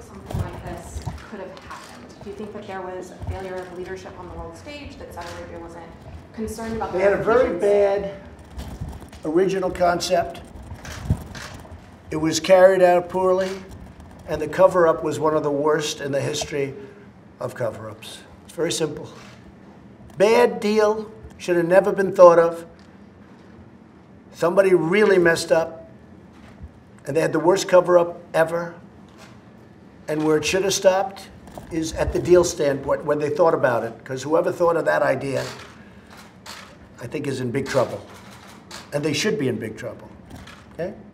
think something like this could have happened? Do you think that there was a failure of leadership on the world stage, that Saudi Arabia wasn't concerned about? They had a very bad original concept. It was carried out poorly, and the cover-up was one of the worst in the history of cover-ups. It's very simple. Bad deal, should have never been thought of. Somebody really messed up, and they had the worst cover-up ever. And where it should have stopped is at the deal standpoint, when they thought about it, because whoever thought of that idea, I think, is in big trouble. And they should be in big trouble. Okay?